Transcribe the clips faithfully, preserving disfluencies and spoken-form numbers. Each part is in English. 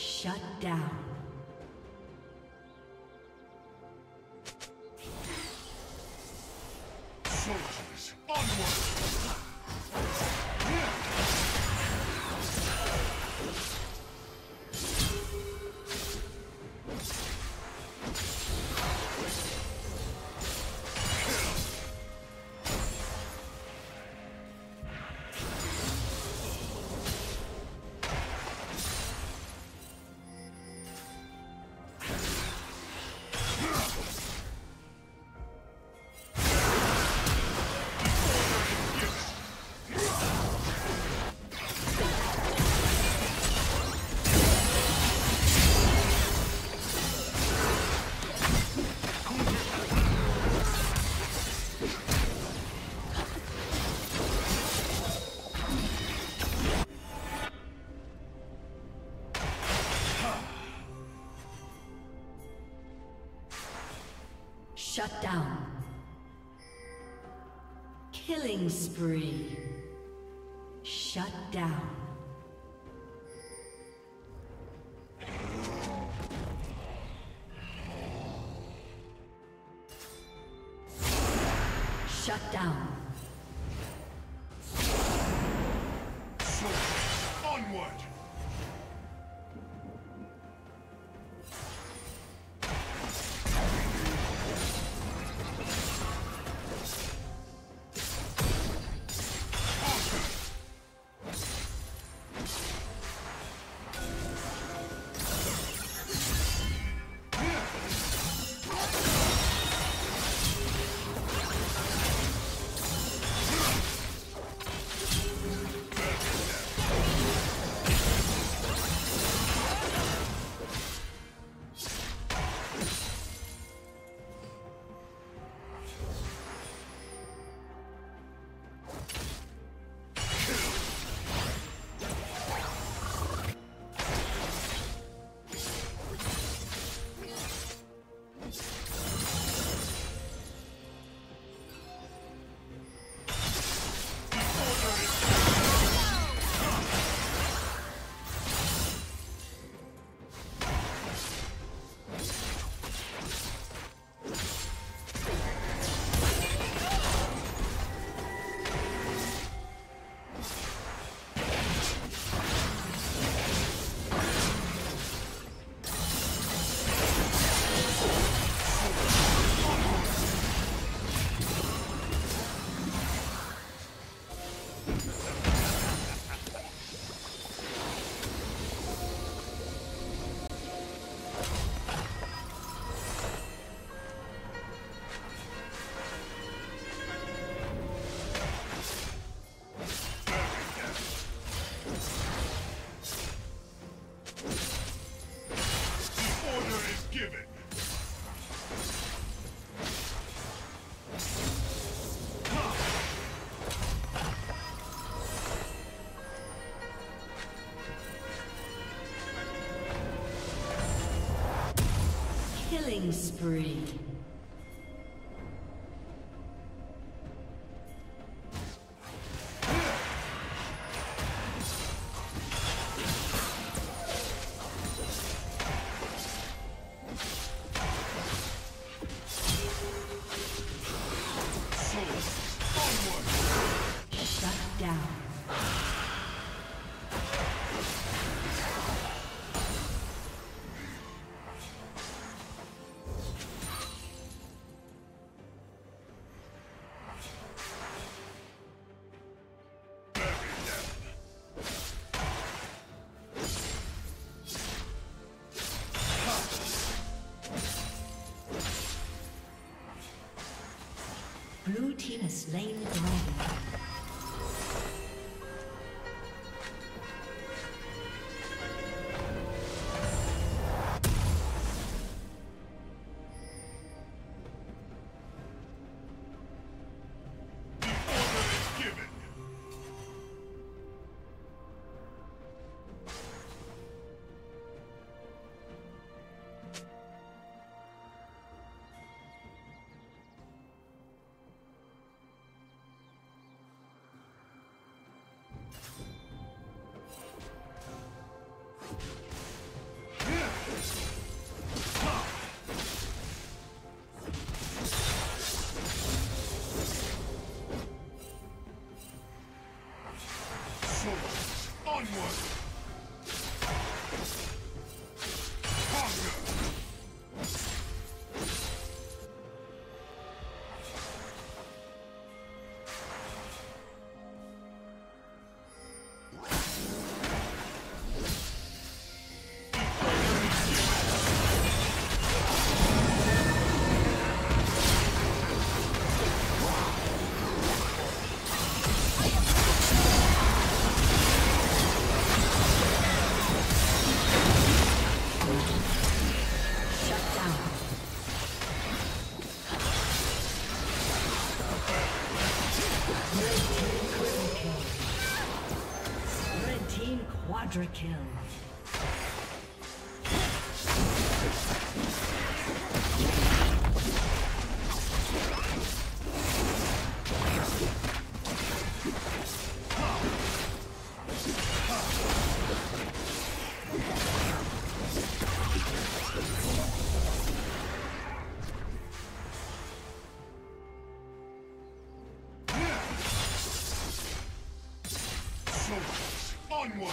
Shut down. Soldiers, onward! Shut down. Killing spree. Shut down. Shut down. Killing spree. Blue team has slain the dragon. Quadra kill. Red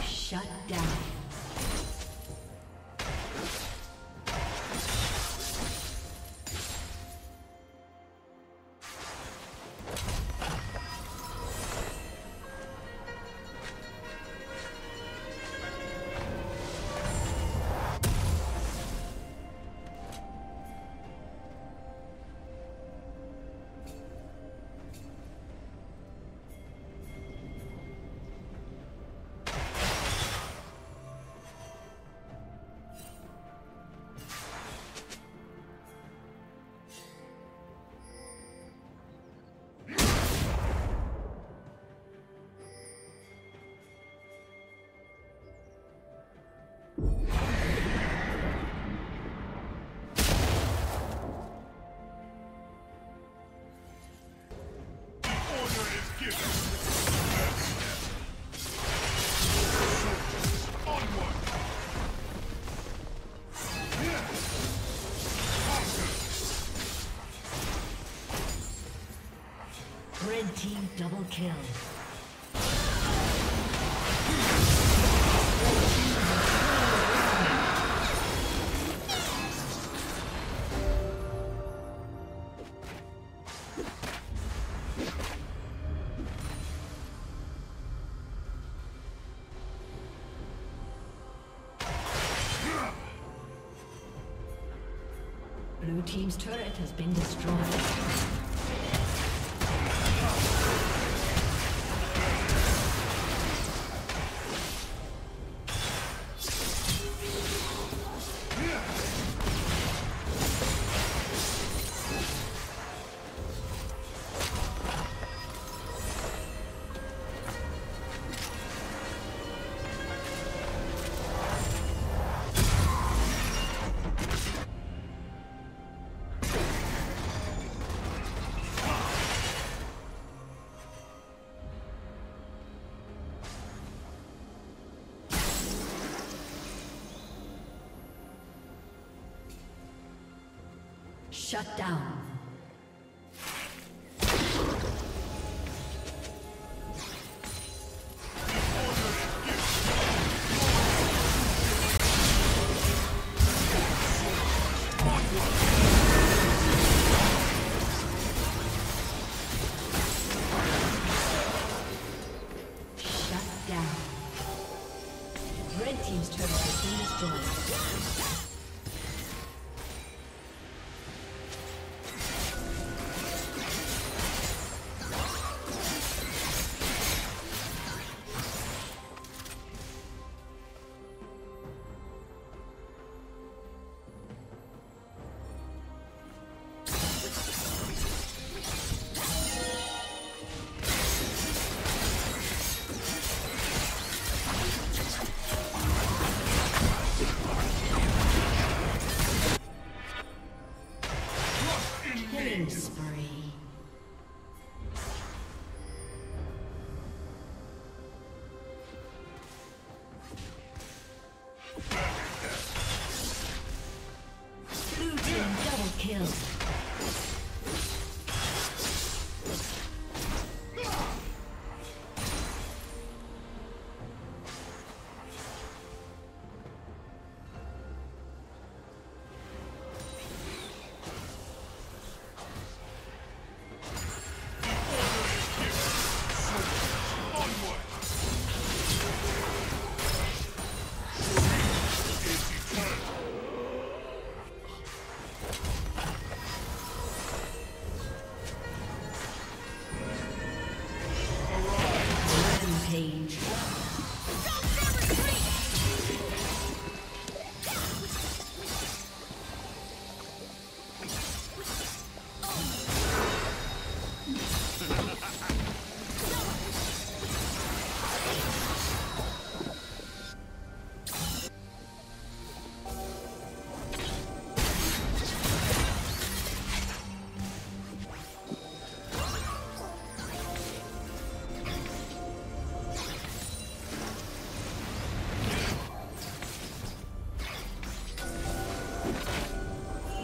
Shut down. Team double kill. Blue team's turret has been destroyed. Shut down.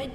Red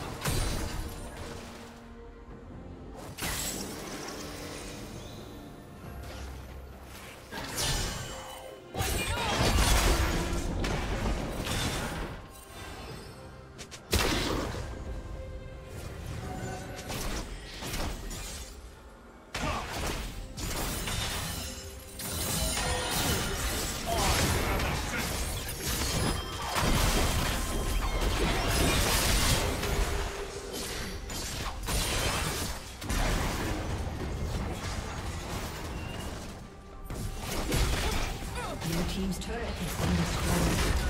Red team's turret has been destroyed. Team's turret has been destroyed.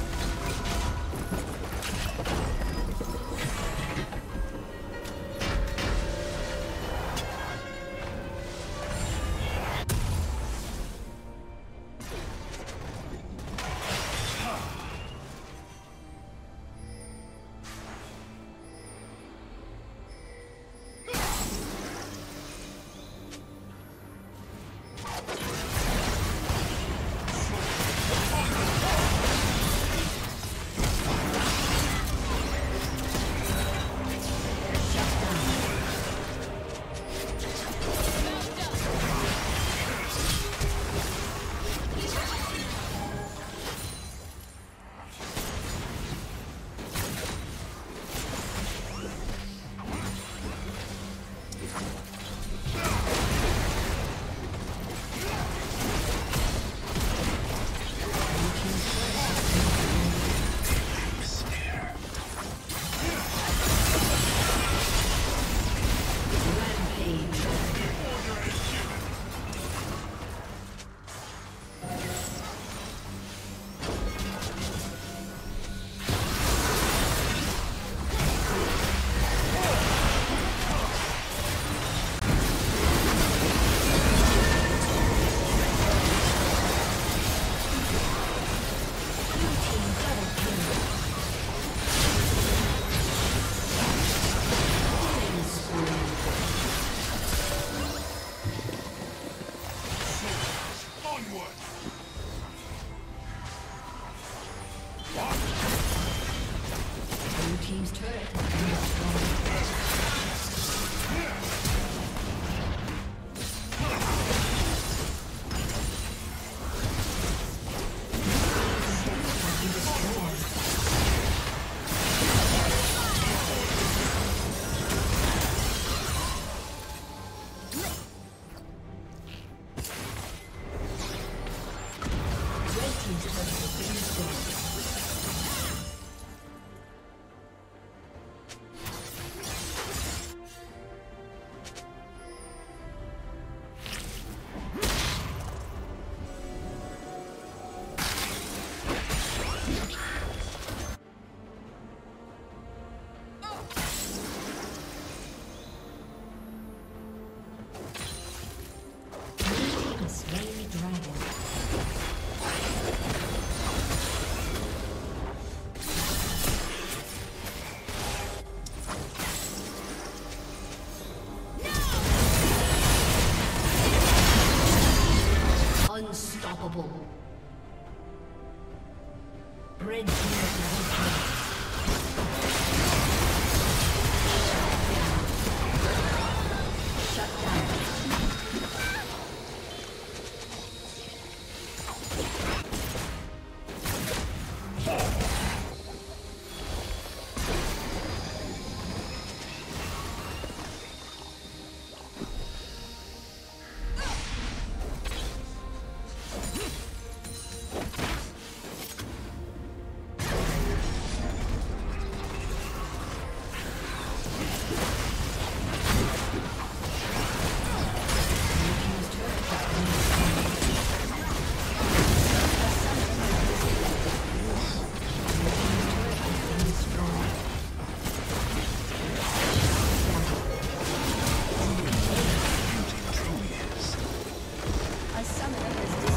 A summoner has